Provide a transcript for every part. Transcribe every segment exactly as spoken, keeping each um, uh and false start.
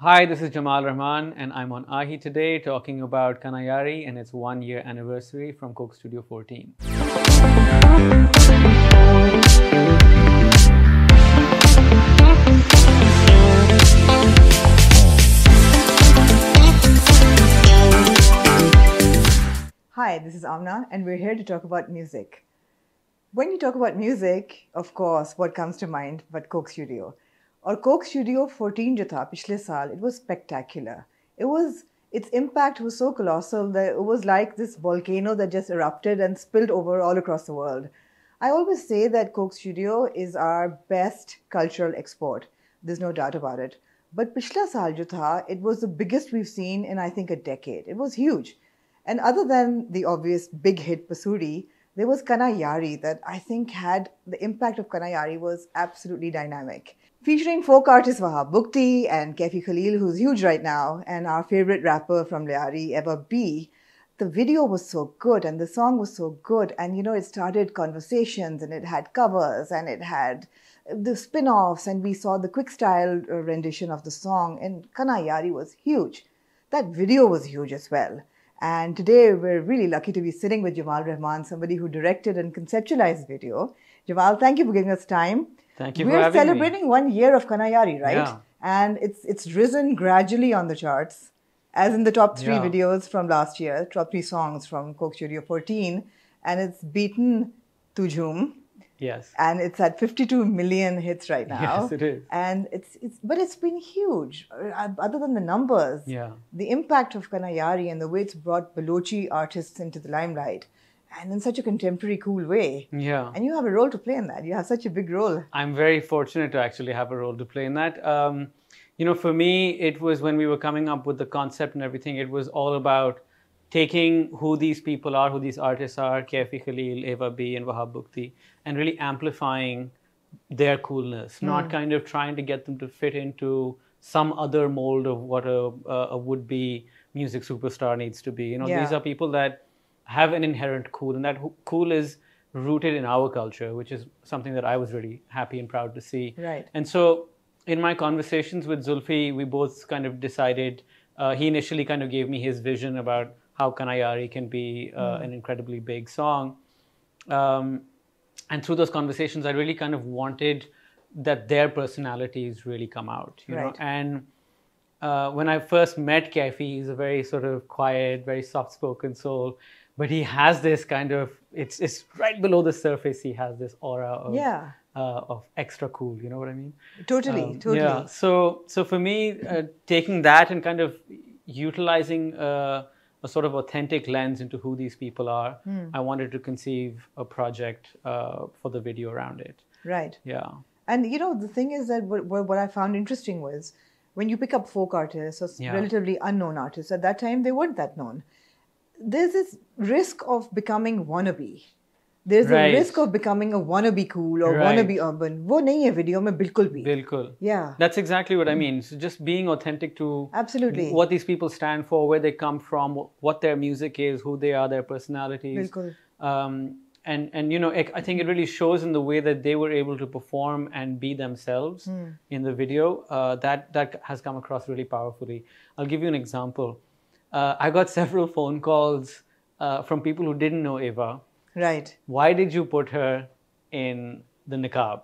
Hi, this is Jamal Rahman and I'm on Ahi today talking about Kana Yaari and its one year anniversary from Coke Studio fourteen. Hi, this is Aamna and we're here to talk about music. When you talk about music, of course, what comes to mind but Coke Studio. और Coke Studio fourteen जो था पिछले साल, it was spectacular. It was, its impact was so colossal that it was like this volcano that just erupted and spilled over all across the world. I always say that Coke Studio is our best cultural export. There's no doubt about it. But पिछला साल जो था, it was the biggest we've seen in I think a decade. It was huge. And other than the obvious big hit Pasudi, there was Kana Yaari that I think had, the impact of Kana Yaari was absolutely dynamic. Featuring folk artist Wahab Bugti and Kaifi Khalil, who's huge right now, and our favorite rapper from Liari, Eva B. The video was so good and the song was so good, and you know, it started conversations and it had covers and it had the spin-offs, and we saw the quick style rendition of the song, and Kana Yaari was huge. That video was huge as well. And today we're really lucky to be sitting with Jamal Rahman, somebody who directed and conceptualized video. Jamal, thank you for giving us time. Thank you We're for having me. We're celebrating one year of Kana Yaari, right? Yeah. And it's it's risen gradually on the charts, as in the top three yeah. videos from last year, top three songs from Coke Studio fourteen, and it's beaten Tujhum. Yes. And it's at fifty-two million hits right now. Yes, it is. And it's it's but it's been huge. Other than the numbers, yeah. the impact of Kana Yaari and the way it's brought Balochi artists into the limelight. And in such a contemporary, cool way. Yeah. And you have a role to play in that. You have such a big role. I'm very fortunate to actually have a role to play in that. Um, you know, for me, it was when we were coming up with the concept and everything, it was all about taking who these people are, who these artists are, Kaifi Khalil, Eva B and Wahab Bugti, and really amplifying their coolness. Mm. Not kind of trying to get them to fit into some other mold of what a, a would-be music superstar needs to be. You know, yeah. these are people that have an inherent cool, and that cool is rooted in our culture, which is something that I was really happy and proud to see. Right. And so in my conversations with Zulfi, we both kind of decided, uh, he initially kind of gave me his vision about how Kana Yaari can be uh, mm. an incredibly big song. Um, and through those conversations, I really kind of wanted that their personalities really come out, you right. know, and uh, when I first met Kaifi, he's a very sort of quiet, very soft-spoken soul. But he has this kind of, it's it's right below the surface, he has this aura of, yeah. uh, of extra cool, you know what I mean? Totally, um, totally. Yeah. So, so for me, uh, taking that and kind of utilizing uh, a sort of authentic lens into who these people are, mm. I wanted to conceive a project uh, for the video around it. Right. Yeah. And you know, the thing is that what, what I found interesting was, when you pick up folk artists or yeah. relatively unknown artists, at that time they weren't that known. There's this risk of becoming wannabe. There's right. a risk of becoming a wannabe cool or right. wannabe urban. Wo nahi hai video mein bilkul bhi. Bilkul. Yeah. That's exactly what I mean. So just being authentic to absolutely what these people stand for, where they come from, what their music is, who they are, their personalities. Bilkul. Um, and, and, you know, I think it really shows in the way that they were able to perform and be themselves mm. in the video. Uh, that, that has come across really powerfully. I'll give you an example. Uh, I got several phone calls uh, from people who didn't know Eva. Right. Why did you put her in the niqab?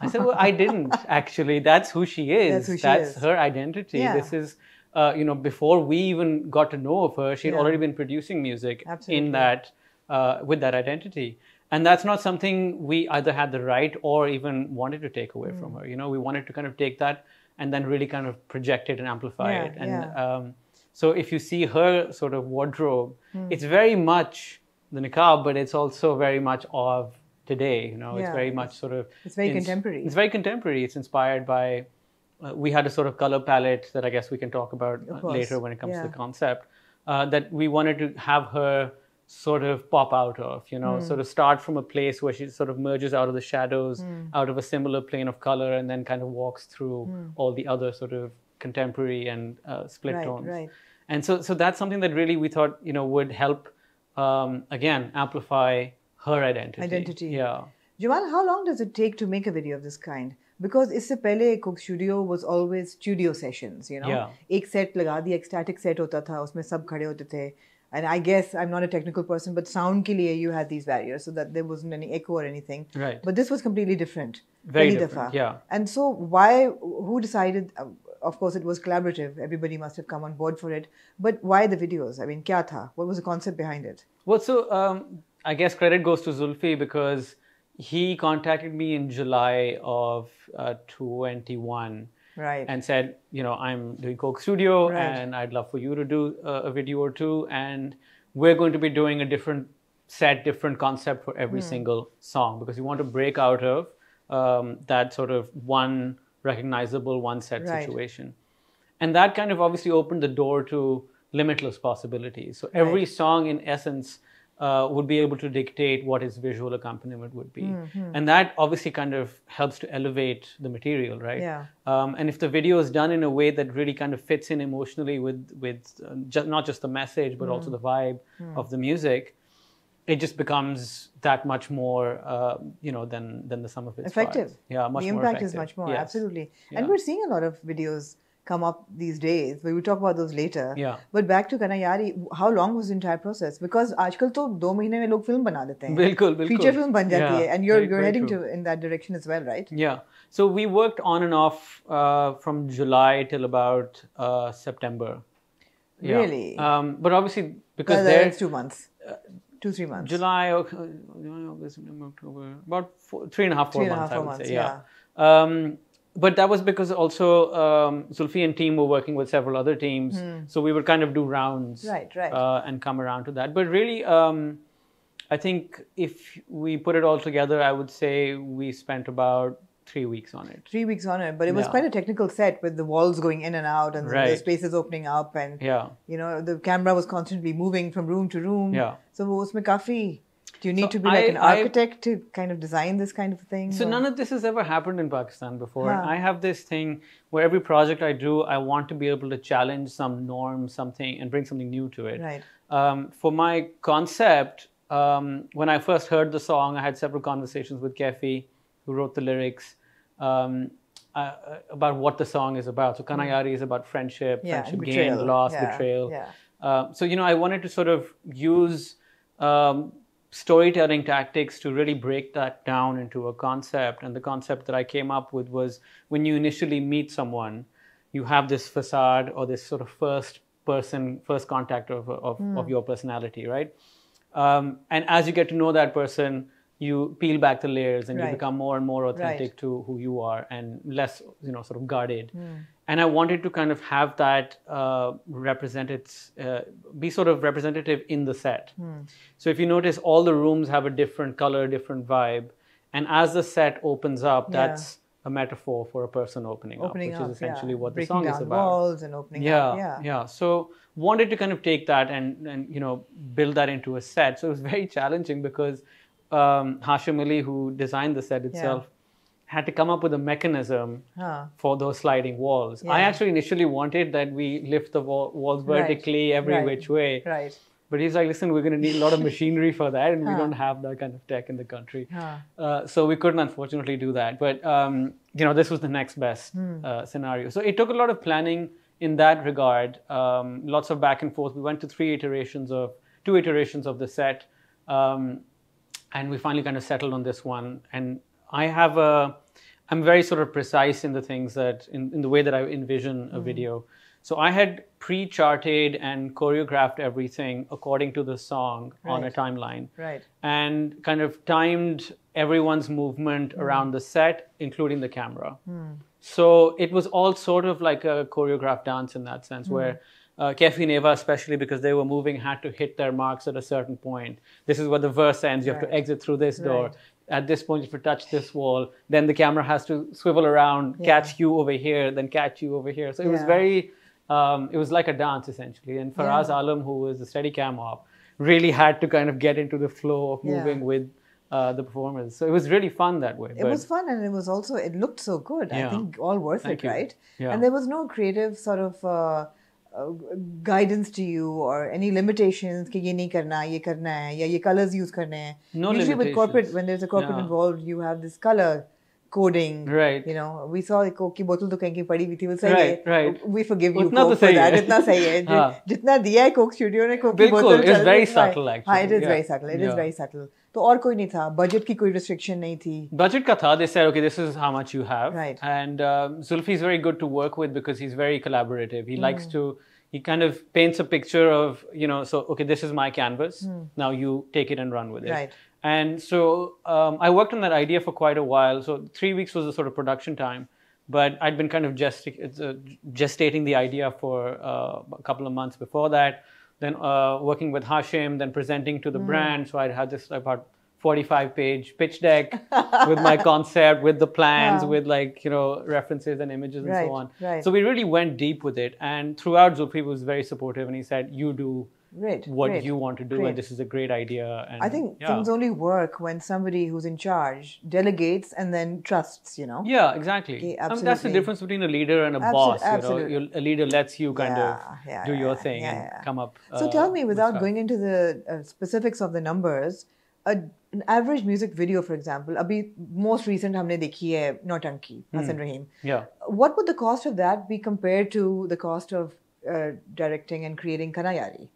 I said, well, I didn't actually. That's who she is. That's, who she That's is. her identity. Yeah. This is, uh, you know, before we even got to know of her, she had yeah. already been producing music Absolutely. in that, uh, with that identity. And that's not something we either had the right or even wanted to take away mm. from her. You know, we wanted to kind of take that and then really kind of project it and amplify yeah, it. And, yeah. um, So if you see her sort of wardrobe, mm. it's very much the niqab, but it's also very much of today, you know, yeah. it's very much sort of... It's very contemporary. It's very contemporary. It's inspired by... Uh, we had a sort of color palette that I guess we can talk about later when it comes yeah. to the concept, uh, that we wanted to have her sort of pop out of, you know, mm. sort of start from a place where she sort of merges out of the shadows, mm. out of a similar plane of color, and then kind of walks through mm. all the other sort of contemporary and uh, split right, tones. Right. And so, so that's something that really we thought, you know, would help, um, again, amplify her identity. Identity. Yeah. Jamal, how long does it take to make a video of this kind? because इससे पहले Coke Studio was always studio sessions, you know. Yeah. एक set लगा दिया, एक static set होता था, उसमें सब खड़े होते थे. And I guess I'm not a technical person, but sound ke liye you had these barriers so that there wasn't any echo or anything. Right. But this was completely different. Very different. Dafa. Yeah. And so why? Who decided? Of course, it was collaborative. Everybody must have come on board for it. But why the videos? I mean, kya tha? What was the concept behind it? Well, so um, I guess credit goes to Zulfi because he contacted me in July of uh, twenty-one. Right. And said, you know, I'm doing Coke Studio, right, and I'd love for you to do a, a video or two. And we're going to be doing a different set, different concept for every mm. single song because we want to break out of um, that sort of one recognizable, one set right. situation. And that kind of obviously opened the door to limitless possibilities. So every right. song in essence uh, would be able to dictate what its visual accompaniment would be. Mm-hmm. And that obviously kind of helps to elevate the material, right? Yeah. Um, and if the video is done in a way that really kind of fits in emotionally with, with uh, just, not just the message, but mm. also the vibe mm. of the music, it just becomes that much more, uh, you know, than, than the sum of its effective. Parts. Yeah, much the more effective. The impact is much more, yes. absolutely. Yeah. And we're seeing a lot of videos come up these days. We will talk about those later. Yeah. But back to Kana Yaari, how long was the entire process? Because aajkal to do mahine mein log film bana dete hain. Bilkul, bilkul. Feature film ban jati hai. And you're very, you're very heading true. To in that direction as well, right? Yeah. So we worked on and off uh, from July till about uh, September. Yeah. Really? Um, but obviously because well, there it's two months. Uh, Two, three months. July, August, October, about four, three and a half, four months, I would say. Yeah. Um, but that was because also um, Zulfi and team were working with several other teams. Mm. So we would kind of do rounds. Right, right. Uh, and come around to that. But really, um, I think if we put it all together, I would say we spent about three weeks on it. Three weeks on it. But it was yeah. quite a technical set with the walls going in and out and right. the spaces opening up and, yeah. you know, the camera was constantly moving from room to room. Yeah. So, usme kafi, do you need so to be I, like an architect I, to kind of design this kind of thing? So, or? None of this has ever happened in Pakistan before. Huh. I have this thing where every project I do, I want to be able to challenge some norm, something, and bring something new to it. Right. Um, for my concept, um, when I first heard the song, I had several conversations with Kaifi, who wrote the lyrics, um, uh, about what the song is about. So Kana Yaari is about friendship, yeah, friendship gained, loss, yeah, betrayal. Yeah. Uh, so, you know, I wanted to sort of use um, storytelling tactics to really break that down into a concept. And the concept that I came up with was when you initially meet someone, you have this facade or this sort of first person, first contact of, of, mm. of your personality, right? Um, and as you get to know that person, you peel back the layers and right. you become more and more authentic right. to who you are and less, you know, sort of guarded. Mm. And I wanted to kind of have that uh, represented, uh, be sort of representative in the set. Mm. So if you notice, all the rooms have a different color, different vibe. And as the set opens up, yeah. that's a metaphor for a person opening, opening up, which up, is essentially yeah. what breaking the song down is about. Walls and opening yeah, up. Yeah, yeah. So wanted to kind of take that and, and, you know, build that into a set. So it was very challenging because Um, Hashimili, who designed the set itself, yeah. had to come up with a mechanism huh. for those sliding walls. Yeah. I actually initially wanted that we lift the wall, walls vertically right. every right. which way. Right. But he's like, listen, we're going to need a lot of machinery for that and huh. we don't have that kind of tech in the country. Huh. Uh, so we couldn't unfortunately do that. But, um, you know, this was the next best hmm. uh, scenario. So it took a lot of planning in that regard. Um, lots of back and forth. We went to three iterations of, two iterations of the set. Um, And we finally kind of settled on this one. And I have a, I'm very sort of precise in the things that, in, in the way that I envision a mm. video. So I had pre-charted and choreographed everything according to the song right. on a timeline. Right. And kind of timed everyone's movement mm. around the set, including the camera. Mm. So it was all sort of like a choreographed dance in that sense mm. where Uh, Kaifi and Eva, especially because they were moving, had to hit their marks at a certain point. This is where the verse ends. You right. have to exit through this door. Right. At this point, you have to touch this wall. Then the camera has to swivel around, yeah. catch you over here, then catch you over here. So it yeah. was very, um, it was like a dance essentially. And Faraz yeah. Alam, who was the Steadicam op, really had to kind of get into the flow of moving yeah. with Uh, the performance. So it was really fun that way. It but was fun and it was also, it looked so good. Yeah. I think all worth Thank it, you. Right? Yeah. And there was no creative sort of Uh, Uh, guidance to you or any limitations ki ye nahi karna, ye karna hai, ya ye colors use karne hai. No Usually limitations. With corporate, when there's a corporate yeah. involved, you have this color coding. Right. You know, we saw Coke ki bottle to kahin padi bhi thi. Well, sahi right, hai. Right. We forgive you, Coke, for that. Itna sahi hai. Haan. Jitna diya hai Coke Studio ne Coke ki bottle. Bilkul. It's very subtle actually. Haan, it is yeah. very subtle. It yeah. is very subtle. So aur koi nahi tha. Budget ki koi restriction nahi thi. Budget ka tha. They said, okay, this is how much you have. Right. And um, Zulfi is very good to work with because he's very collaborative. He mm. likes to... He kind of paints a picture of, you know, so, okay, this is my canvas. Mm. Now you take it and run with it. Right. And so um, I worked on that idea for quite a while. So three weeks was the sort of production time. But I'd been kind of gestic uh, gestating the idea for uh, a couple of months before that. Then uh, working with Hashim, then presenting to the mm. brand. So I'd had this about forty-five page pitch deck with my concept, with the plans, yeah. with like, you know, references and images and right, so on. Right. So we really went deep with it. And throughout, Zulfi was very supportive and he said, you do great, what great, you want to do great. and this is a great idea. And I think yeah. things only work when somebody who's in charge delegates and then trusts, you know? Yeah, exactly. Okay, I mean, that's the difference between a leader and a Absol boss. Absolutely. You know? A leader lets you kind yeah, of yeah, do yeah, your thing yeah, and yeah. come up. So uh, tell me, without going into the uh, specifics of the numbers, a An average music video, for example, abhi most recent हमने देखी है नौटंकी, Hasan Raheem. Yeah. What would the cost of that be compared to the cost of uh, directing and creating Kana Yaari?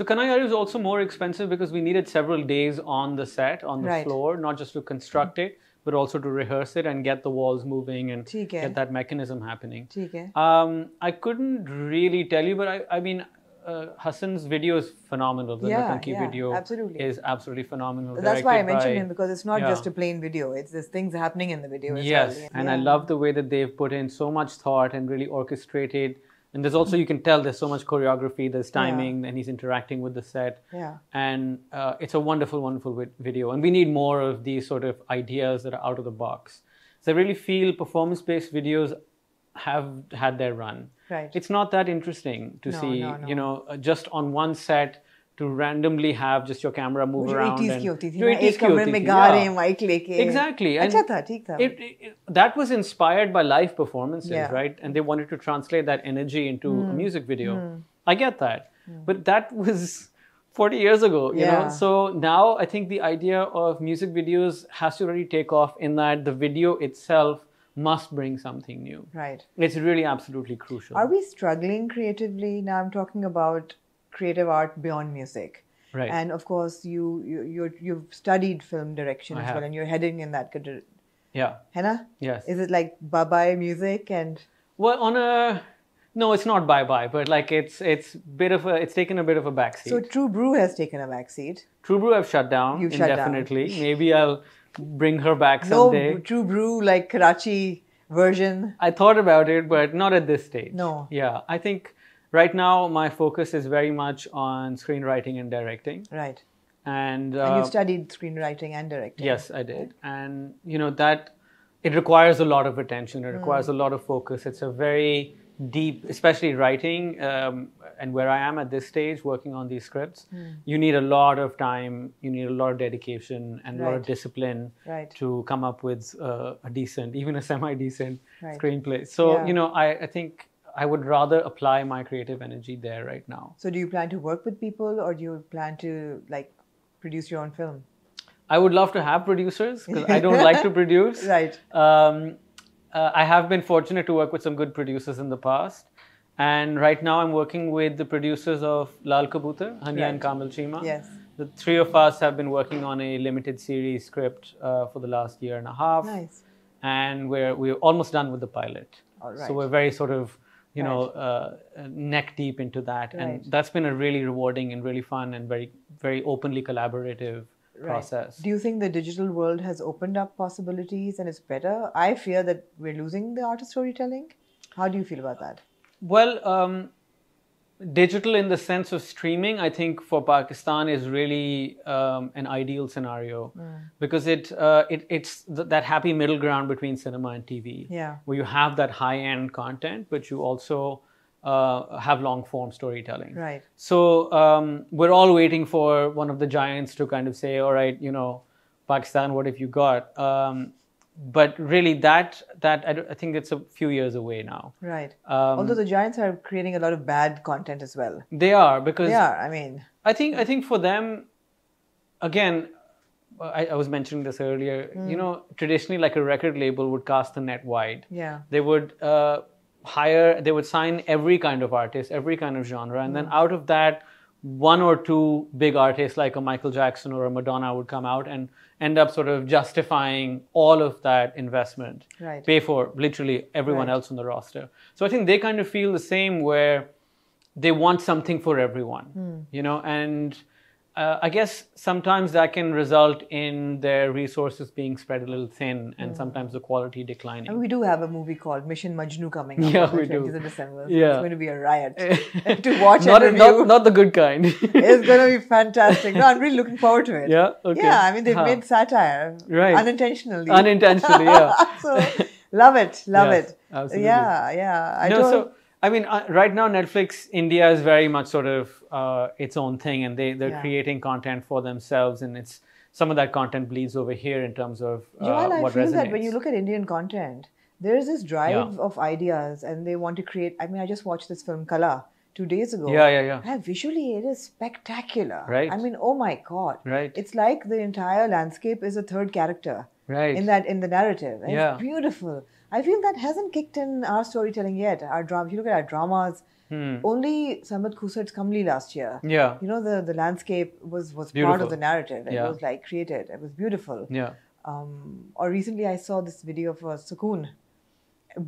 So Kana Yaari was also more expensive because we needed several days on the set, on the right. floor, not just to construct mm-hmm. it, but also to rehearse it and get the walls moving and get that mechanism happening. Um, I couldn't really tell you, but I, I mean, Uh, Hasan's video is phenomenal. The yeah, Natanki yeah, video absolutely. is absolutely phenomenal. That's why I mentioned by, him because it's not yeah. just a plain video. It's there's things happening in the video as yes. well. And yeah. I love the way that they've put in so much thought and really orchestrated. And there's also, you can tell there's so much choreography, there's timing yeah. and he's interacting with the set. Yeah. And uh, it's a wonderful, wonderful video. And we need more of these sort of ideas that are out of the box. So I really feel performance-based videos have had their run. Right. It's not that interesting to no, see, no, no. you know, uh, just on one set to randomly have just your camera move around. Exactly. And Achha tha, theek tha. It, it, it, that was inspired by live performances, yeah. right? And they wanted to translate that energy into mm. a music video. Mm. I get that. Mm. But that was forty years ago, you yeah. know? So now I think the idea of music videos has to really take off in that the video itself must bring something new. Right. It's really absolutely crucial. Are we struggling creatively? Now I'm talking about creative art beyond music. Right. And of course, you, you, you you've studied film direction I as have. well and you're heading in that. Yeah. Hannah? Yes. Is it like bye-bye music and... Well, on a... No, it's not bye-bye, but like it's it's bit of a it's taken a bit of a backseat. So True Brew has taken a backseat. True Brew I've shut down You've indefinitely. Shut down. Maybe I'll bring her back someday. No True Brew like Karachi version. I thought about it, but not at this stage. No. Yeah, I think right now my focus is very much on screenwriting and directing. Right. And, uh, and you studied screenwriting and directing. Yes, I did. And you know that it requires a lot of attention. It requires mm. a lot of focus. It's a very deep, especially writing um, and where I am at this stage working on these scripts, mm. you need a lot of time, you need a lot of dedication and right. a lot of discipline right. to come up with uh, a decent, even a semi-decent right. screenplay. So, yeah. you know, I, I think I would rather apply my creative energy there right now. So do you plan to work with people or do you plan to like produce your own film? I would love to have producers because I don't like to produce. Right. Um, Uh, I have been fortunate to work with some good producers in the past. And right now I'm working with the producers of Lal Kabootar, Hanya right. and Kamil Chima. Yes. The three of us have been working on a limited series script uh, for the last year and a half. Nice. And we're, we're almost done with the pilot. All right. So we're very sort of, you right. know, uh, neck deep into that. Right. And that's been a really rewarding and really fun and very, very openly collaborative Right. process. Do you think the digital world has opened up possibilities and it's better? I fear that we're losing the art of storytelling. How do you feel about that? Well, um, digital in the sense of streaming, I think for Pakistan is really um, an ideal scenario mm. because it uh, it it's th that happy middle ground between cinema and T V, yeah. where you have that high-end content, but you also Uh, have long-form storytelling. Right. So um, we're all waiting for one of the giants to kind of say, all right, you know, Pakistan, what have you got? Um, but really that, that I, I think it's a few years away now. Right. Um, Although the giants are creating a lot of bad content as well. They are because... They are, I mean... I think, I think for them, again, I, I was mentioning this earlier, mm. you know, traditionally like a record label would cast the net wide. Yeah. They would uh, hire, they would sign every kind of artist, every kind of genre. And mm. then out of that, one or two big artists like a Michael Jackson or a Madonna would come out and end up sort of justifying all of that investment. Right. Pay for literally everyone right. else on the roster. So I think they kind of feel the same where they want something for everyone, mm. you know, and... Uh, I guess sometimes that can result in their resources being spread a little thin and mm. sometimes the quality declining. And we do have a movie called Mission Majnu coming up yeah, on the twentieth of December. Yeah. It's going to be a riot to watch not, and review. Not, not the good kind. It's going to be fantastic. No, I'm really looking forward to it. Yeah, okay. Yeah, I mean, they've huh. made satire right. unintentionally. Unintentionally, yeah. So, love it, love yes, it. Absolutely. Yeah, yeah. I no, don't... So, I mean, uh, right now, Netflix India is very much sort of uh, its own thing, and they, they're yeah. creating content for themselves, and it's some of that content bleeds over here in terms of uh, Joel, I what feel resonates. That when you look at Indian content, there is this drive yeah. of ideas, and they want to create... I mean, I just watched this film, Kala, two days ago. Yeah, yeah, yeah. And visually, it is spectacular. Right. I mean, oh my God. Right. It's like the entire landscape is a third character right. in, that, in the narrative. And yeah. it's beautiful. I feel that hasn't kicked in our storytelling yet. Our drama, if you look at our dramas, hmm. only Samad Khusat's Kamli last year. Yeah. You know, the, the landscape was, was part of the narrative. Yeah. It was like created. It was beautiful. Yeah. Um, or recently I saw this video of uh, Sukoon.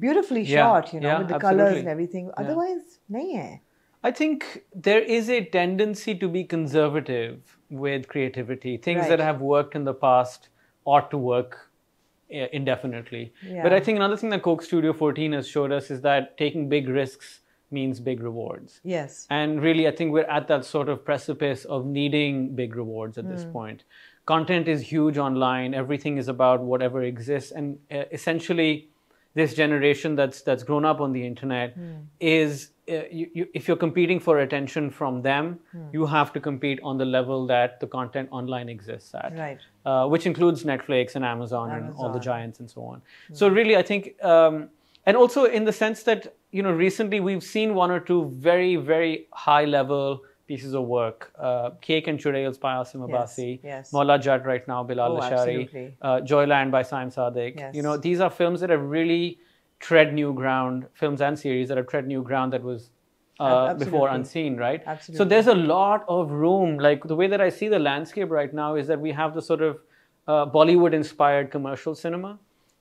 Beautifully yeah. shot, you know, yeah, with the absolutely. Colors and everything. Yeah. Otherwise, nahi hai. I think there is a tendency to be conservative with creativity. Things right. that have worked in the past ought to work indefinitely. Yeah. But I think another thing that Coke Studio fourteen has showed us is that taking big risks means big rewards. Yes. And really, I think we're at that sort of precipice of needing big rewards at mm. this point. Content is huge online. Everything is about whatever exists. And uh, essentially, this generation that's that's grown up on the internet mm. is, uh, you, you, if you're competing for attention from them, mm. you have to compete on the level that the content online exists at. Right. Uh, which includes Netflix and Amazon, Amazon and all the giants and so on. Mm. So really, I think, um, and also in the sense that, you know, recently we've seen one or two very, very high level pieces of work. Uh, Cake and Churales by Asim Abasi, yes, yes. Maula Jat right now, Bilal oh, Ashari, uh, Joyland by Saim Sadiq. Yes. You know, these are films that have really tread new ground, films and series that have tread new ground that was uh, before unseen, right? Absolutely. So there's a lot of room. Like the way that I see the landscape right now is that we have the sort of uh, Bollywood-inspired commercial cinema,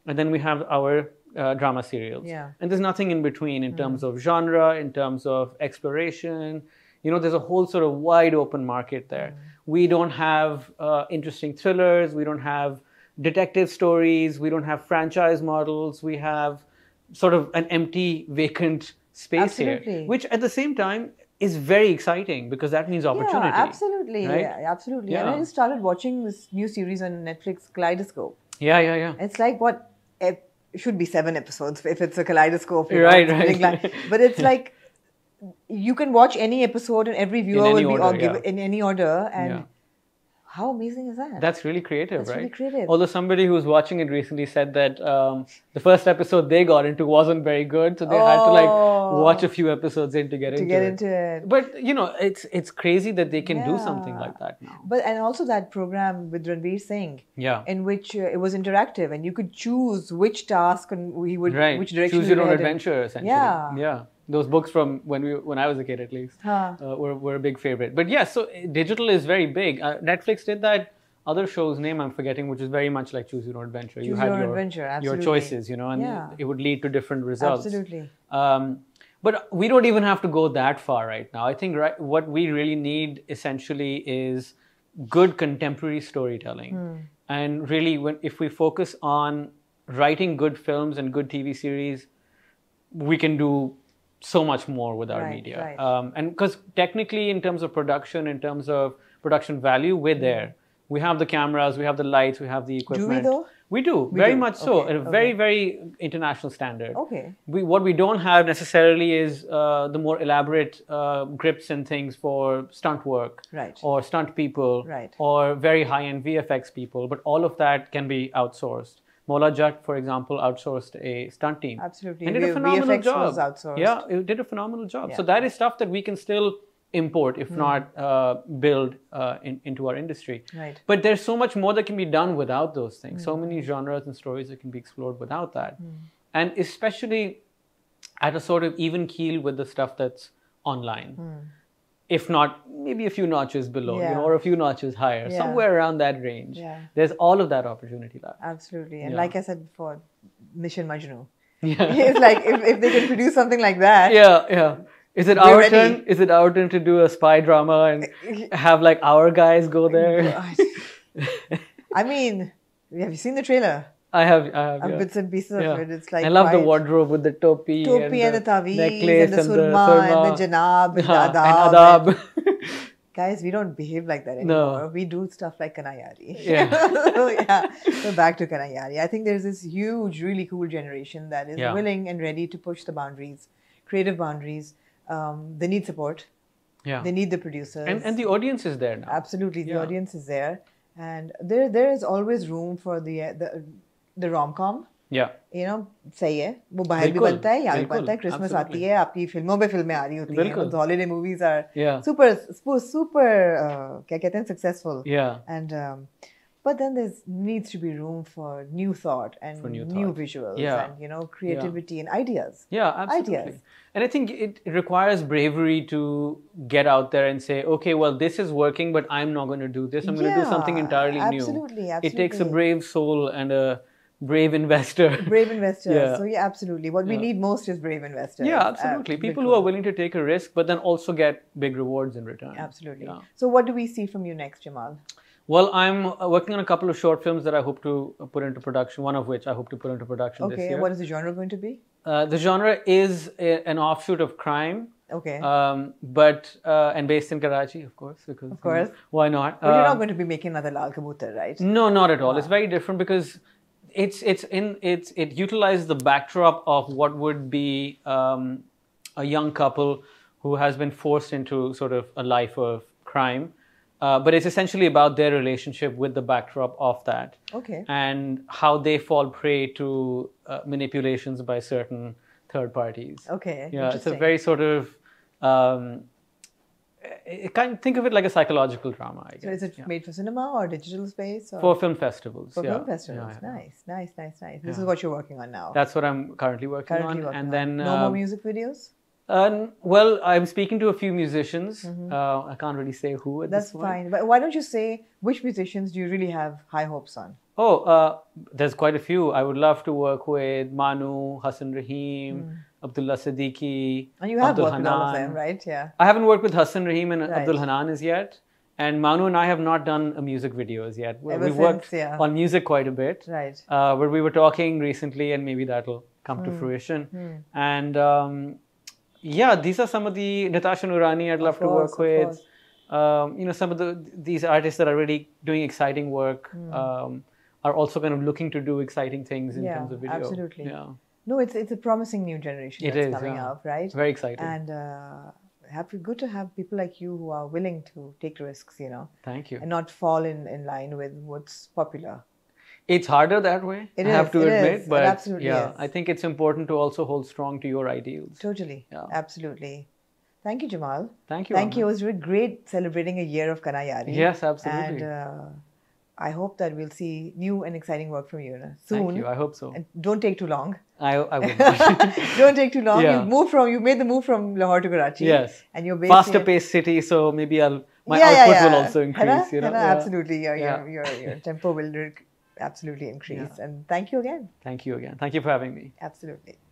and then we have our uh, drama serials. Yeah. And there's nothing in between in mm. terms of genre, in terms of exploration. You know, there's a whole sort of wide open market there. Mm. We don't have uh, interesting thrillers. We don't have detective stories. We don't have franchise models. We have sort of an empty, vacant space absolutely. Here, which at the same time is very exciting because that means opportunity. Yeah, absolutely. Right? Yeah, absolutely. Yeah. And I just started watching this new series on Netflix, Kaleidoscope. Yeah, yeah, yeah. It's like what it should be seven episodes if it's a Kaleidoscope. Right, know, right. Like, but it's like... You can watch any episode and every viewer will be order, give yeah. in any order and yeah. how amazing is that? That's really creative, That's right? Really creative. Although somebody who was watching it recently said that um, the first episode they got into wasn't very good, so they oh, had to like watch a few episodes in to get to into get it. into it. But you know, it's it's crazy that they can yeah. do something like that now. But and also that program with Ranveer Singh, yeah, in which uh, it was interactive and you could choose which task and he would right. which direction. Choose your own adventure, and, essentially. Yeah, yeah. Those books from when we when I was a kid, at least, huh. uh, were, were a big favorite. But yeah, so digital is very big. Uh, Netflix did that other show's name, I'm forgetting, which is very much like Choose Your Own Adventure. Choose you had your, your, adventure, absolutely. Your choices, you know, and yeah. it would lead to different results. Absolutely. Um, but we don't even have to go that far right now. I think right, what we really need essentially is good contemporary storytelling. Hmm. And really, when if we focus on writing good films and good T V series, we can do so much more with our right, media. Right. Um, and because technically in terms of production, in terms of production value, we're mm. there. We have the cameras, we have the lights, we have the equipment. Do we though? We do, we very do. much so. Okay. At a okay. very, very international standard. Okay. We, what we don't have necessarily is uh, the more elaborate uh, grips and things for stunt work. Right. Or stunt people. Right. Or very high-end V F X people. But all of that can be outsourced. Maula Jat, for example, outsourced a stunt team. Absolutely. And did a phenomenal job. V F X was outsourced. Yeah, it did a phenomenal job. Yeah. So that is stuff that we can still import, if mm. not uh, build uh, in, into our industry. Right. But there's so much more that can be done without those things. Mm. So many genres and stories that can be explored without that. Mm. And especially at a sort of even keel with the stuff that's online. Mm. If not, maybe a few notches below, yeah. you know, or a few notches higher, yeah. somewhere around that range. Yeah. There's all of that opportunity left. Absolutely. And yeah. like I said before, Mission Majnu. Yeah. It's like, if, if they can produce something like that. Yeah, yeah. Is it our ready. turn? Is it our turn to do a spy drama and have like our guys go there? I mean, have you seen the trailer? I have, I have. Uh, yeah. Bits and pieces yeah. of it. It's like I love quiet. the wardrobe with the topi, topi and, and the taweez, necklace, and the surma, and the janab, and the adab. And adab. And guys, we don't behave like that anymore. No. We do stuff like Kana Yaari. Yeah. So yeah. So back to Kana Yaari. I think there's this huge, really cool generation that is yeah. willing and ready to push the boundaries, creative boundaries. Um, they need support. Yeah. They need the producers. And, and the audience is there now. Absolutely. The yeah. audience is there. And there, there is always room for the... the The rom-com, yeah, you know, सही है, वो बाहर भी बनता है, यहाँ भी बनता है, Christmas आती है, आपकी फिल्मों में फिल्में आ रही होती हैं, the holiday movies are yeah. super, super, uh, क्या कहते हैं, successful, yeah, and um, but then there needs to be room for new thought and new, thought. new visuals yeah. and you know creativity yeah. and ideas. Yeah, absolutely. Ideas. And I think it requires bravery to get out there and say, okay, well, this is working, but I'm not going to do this. I'm yeah, going to do something entirely absolutely, new. Absolutely, it takes a brave soul and a brave investor. Brave investor. Yeah. So yeah, absolutely. What yeah. we need most is brave investors. Yeah, absolutely. Uh, People who are willing to take a risk, but then also get big rewards in return. Absolutely. Yeah. So what do we see from you next, Jamal? Well, I'm working on a couple of short films that I hope to put into production, one of which I hope to put into production okay, this year. Okay, what is the genre going to be? Uh, the genre is a, an offshoot of crime. Okay. Um, but, uh, and based in Karachi, of course. Because, of course. You know, why not? But uh, you're not going to be making another Lal Kabootar, right? No, not at all. Wow. It's very different because... It's it's in it's it utilizes the backdrop of what would be um, a young couple who has been forced into sort of a life of crime, uh, but it's essentially about their relationship with the backdrop of that. Okay. And how they fall prey to uh, manipulations by certain third parties. Okay. Yeah, it's a very sort of. Um, It kind think of it like a psychological drama, I guess. So is it yeah. made for cinema or digital space? Or? For film festivals. For yeah. film festivals. Yeah, yeah. Nice, nice, nice, nice. This yeah. is what you're working on now. That's what I'm currently working currently on. Working and on. Then no um, more music videos? Um, well, I'm speaking to a few musicians. Mm-hmm. uh, I can't really say who at That's this point. That's fine. But why don't you say which musicians do you really have high hopes on? Oh, uh, there's quite a few. I would love to work with Manu, Hasan Raheem, mm. Abdullah Siddiqui, and you have Abdul worked Hanan. with all of them, right? Yeah. I haven't worked with Hasan Raheem and right. Abdul Hanan as yet, and Manu and I have not done a music videos yet. Ever We've since, worked yeah. on music quite a bit, right? Uh, where we were talking recently, and maybe that'll come mm. to fruition. Mm. And um, yeah, these are some of the Natasha Nurani I'd love of to course, work with. Um, you know, some of the these artists that are really doing exciting work. Mm. Um, are also kind of looking to do exciting things in yeah, terms of video. Absolutely. Yeah. No, it's it's a promising new generation it that's is, coming yeah. up, right? Very exciting. And uh, happy, good to have people like you who are willing to take risks, you know. Thank you. And not fall in, in line with what's popular. It's harder that way, it I is, have to it admit. Is, but it absolutely yeah, is. I think it's important to also hold strong to your ideals. Totally. Yeah. Absolutely. Thank you, Jamal. Thank you, Thank Aamna. you. It was really great celebrating a year of Kana Yaari. Yes, absolutely. And, uh, I hope that we'll see new and exciting work from you soon. Thank you. I hope so. And don't take too long. I, I will not. Don't take too long. Yeah. You've moved from, you made the move from Lahore to Karachi. Yes. And you're based Faster in... paced city, so maybe I'll, my yeah, output yeah, yeah. will also increase. Hana? You know? Hana, yeah. Absolutely. Your, yeah. your, your, your tempo will absolutely increase. Yeah. And thank you again. Thank you again. Thank you for having me. Absolutely.